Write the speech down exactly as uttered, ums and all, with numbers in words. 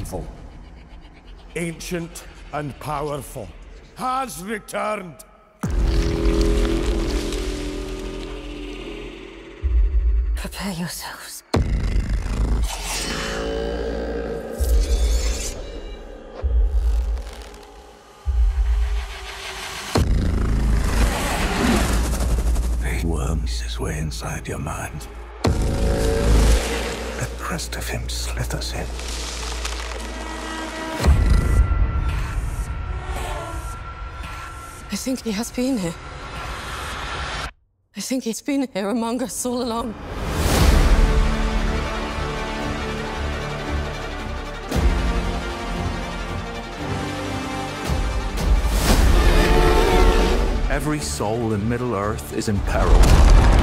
evil, ancient and powerful, has returned. Prepare yourselves. He worms his way inside your mind. The crest of him slithers in. I think he has been here. I think he's been here among us all along. Every soul in Middle-earth is in peril.